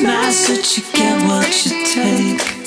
smiles that you get what you take.